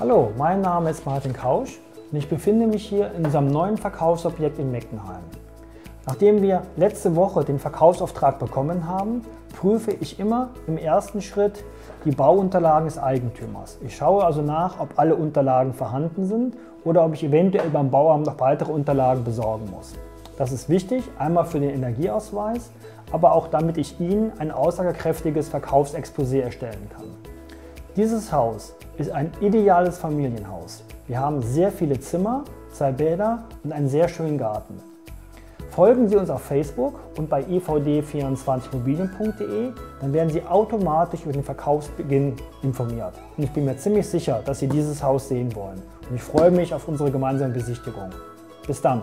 Hallo, mein Name ist Martin Kausch und ich befinde mich hier in unserem neuen Verkaufsobjekt in Meckenheim. Nachdem wir letzte Woche den Verkaufsauftrag bekommen haben, prüfe ich immer im ersten Schritt die Bauunterlagen des Eigentümers. Ich schaue also nach, ob alle Unterlagen vorhanden sind oder ob ich eventuell beim Bauamt noch weitere Unterlagen besorgen muss. Das ist wichtig, einmal für den Energieausweis, aber auch damit ich Ihnen ein aussagekräftiges Verkaufsexposé erstellen kann. Dieses Haus ist ein ideales Familienhaus. Wir haben sehr viele Zimmer, 2 Bäder und einen sehr schönen Garten. Folgen Sie uns auf Facebook und bei ivd24mobilien.de, dann werden Sie automatisch über den Verkaufsbeginn informiert. Und ich bin mir ziemlich sicher, dass Sie dieses Haus sehen wollen. Und ich freue mich auf unsere gemeinsame Besichtigung. Bis dann!